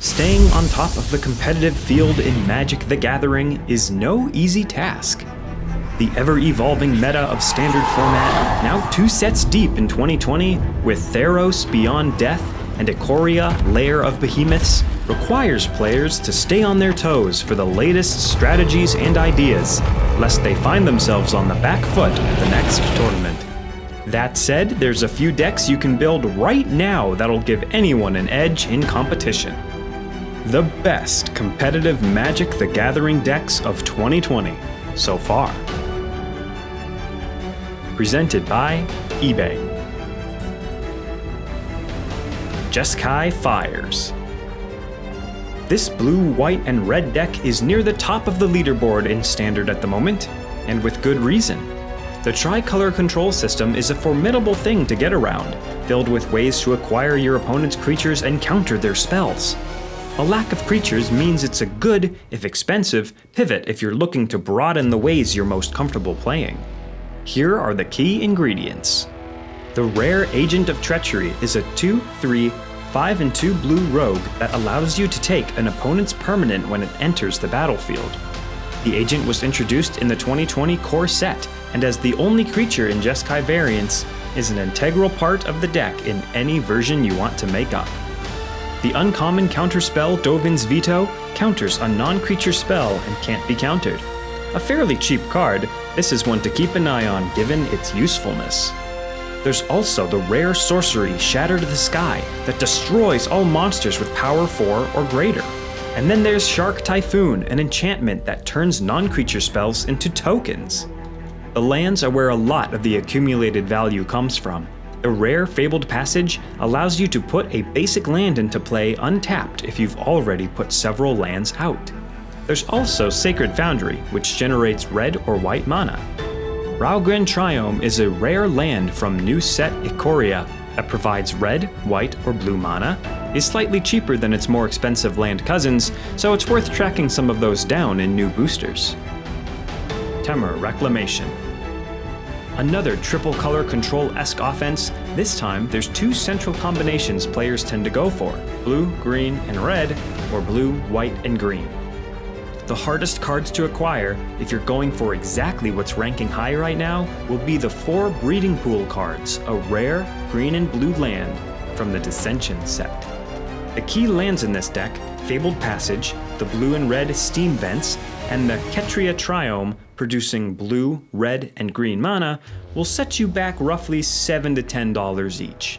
Staying on top of the competitive field in Magic: The Gathering is no easy task. The ever-evolving meta of standard format, now two sets deep in 2020, with Theros Beyond Death and Ikoria: Lair of Behemoths, requires players to stay on their toes for the latest strategies and ideas, lest they find themselves on the back foot at the next tournament. That said, there's a few decks you can build right now that'll give anyone an edge in competition. The best competitive Magic: The Gathering decks of 2020 so far. Presented by eBay. Jeskai Fires. This blue, white, and red deck is near the top of the leaderboard in Standard at the moment, and with good reason. The tricolor control system is a formidable thing to get around, filled with ways to acquire your opponent's creatures and counter their spells. A lack of creatures means it's a good, if expensive, pivot if you're looking to broaden the ways you're most comfortable playing. Here are the key ingredients. The rare Agent of Treachery is a 2/3/5/2 blue rogue that allows you to take an opponent's permanent when it enters the battlefield. The Agent was introduced in the 2020 core set, and as the only creature in Jeskai variants, is an integral part of the deck in any version you want to make up. The uncommon counterspell Dovin's Veto counters a non-creature spell and can't be countered. A fairly cheap card, this is one to keep an eye on given its usefulness. There's also the rare sorcery Shattered the Sky that destroys all monsters with power 4 or greater. And then there's Shark Typhoon, an enchantment that turns non-creature spells into tokens. The lands are where a lot of the accumulated value comes from. The rare Fabled Passage allows you to put a basic land into play untapped if you've already put several lands out. There's also Sacred Foundry, which generates red or white mana. Raugrin Triome is a rare land from new set Ikoria that provides red, white, or blue mana, is slightly cheaper than its more expensive land cousins, so it's worth tracking some of those down in new boosters. Temur Reclamation. Another triple color control-esque offense, this time there's two central combinations players tend to go for, blue, green, and red, or blue, white, and green. The hardest cards to acquire, if you're going for exactly what's ranking high right now, will be the 4 Breeding Pool cards, a rare green and blue land from the Dissension set. The key lands in this deck, Fabled Passage, the blue and red Steam Vents, and the Ketria Triome, producing blue, red, and green mana, will set you back roughly $7 to $10 each.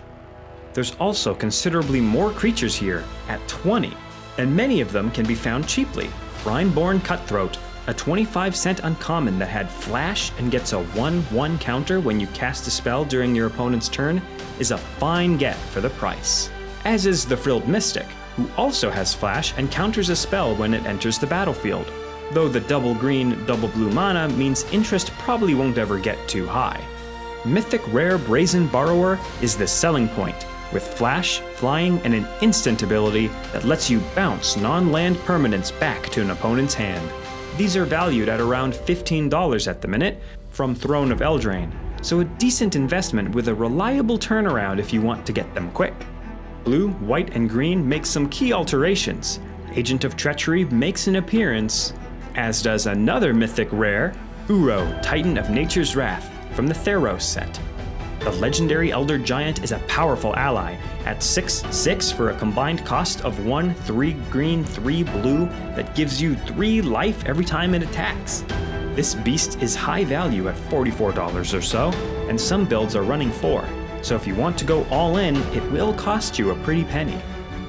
There's also considerably more creatures here, at 20, and many of them can be found cheaply. Brineborn Cutthroat, a 25-cent uncommon that had flash and gets a 1/1 counter when you cast a spell during your opponent's turn, is a fine get for the price. As is the Frilled Mystic, who also has flash and counters a spell when it enters the battlefield, though the double green, double blue mana means interest probably won't ever get too high. Mythic rare Brazen Borrower is the selling point, with flash, flying, and an instant ability that lets you bounce non-land permanents back to an opponent's hand. These are valued at around $15 at the minute, from Throne of Eldraine, so a decent investment with a reliable turnaround if you want to get them quick. Blue, white, and green make some key alterations. Agent of Treachery makes an appearance, as does another mythic rare, Uro, Titan of Nature's Wrath, from the Theros set. The legendary Elder Giant is a powerful ally, at 6/6 for a combined cost of 1/3 green, 3 blue, that gives you 3 life every time it attacks. This beast is high value at $44 or so, and some builds are running 4. So if you want to go all in, it will cost you a pretty penny.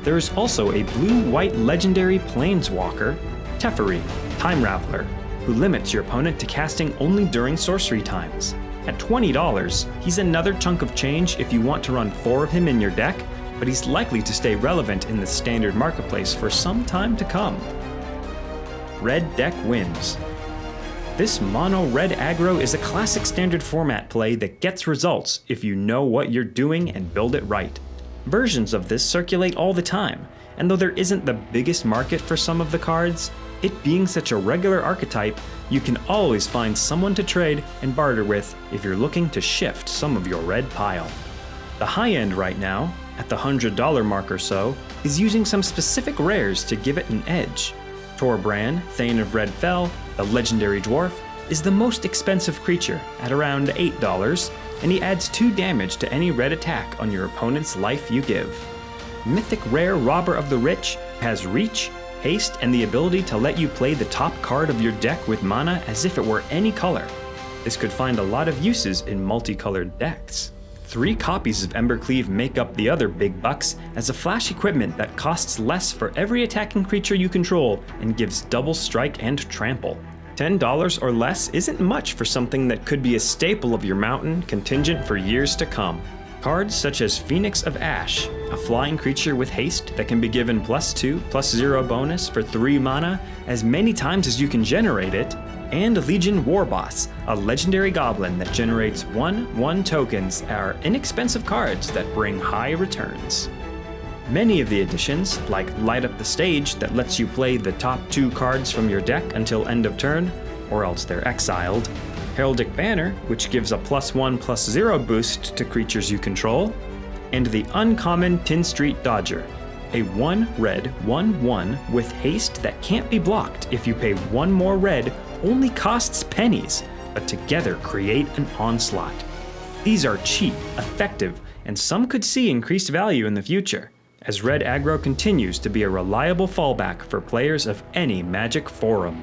There is also a blue-white legendary planeswalker, Teferi, Time Raveler, who limits your opponent to casting only during sorcery times. At $20, he's another chunk of change if you want to run 4 of him in your deck, but he's likely to stay relevant in the standard marketplace for some time to come. Red Deck Wins. This mono red aggro is a classic standard format play that gets results if you know what you're doing and build it right. Versions of this circulate all the time, and though there isn't the biggest market for some of the cards, it being such a regular archetype, you can always find someone to trade and barter with if you're looking to shift some of your red pile. The high end right now, at the $100 mark or so, is using some specific rares to give it an edge. Torbran, Thane of Red Fell, the legendary dwarf, is the most expensive creature at around $8, and he adds 2 damage to any red attack on your opponent's life you give. Mythic rare Robber of the Rich has reach, haste, and the ability to let you play the top card of your deck with mana as if it were any color. This could find a lot of uses in multicolored decks. 3 copies of Embercleave make up the other big bucks as a flash equipment that costs less for every attacking creature you control and gives double strike and trample. $10 or less isn't much for something that could be a staple of your mountain contingent for years to come. Cards such as Phoenix of Ash, a flying creature with haste that can be given +2/+0 bonus for 3 mana as many times as you can generate it, and Legion Warboss, a legendary goblin that generates 1/1 tokens, are inexpensive cards that bring high returns. Many of the additions, like Light Up the Stage that lets you play the top 2 cards from your deck until end of turn, or else they're exiled, Heraldic Banner, which gives a +1/+0 boost to creatures you control, and the uncommon Tin Street Dodger, a 1-red 1/1 with haste that can't be blocked if you pay 1 more red, only costs pennies, but together create an onslaught. These are cheap, effective, and some could see increased value in the future, as red aggro continues to be a reliable fallback for players of any Magic forum.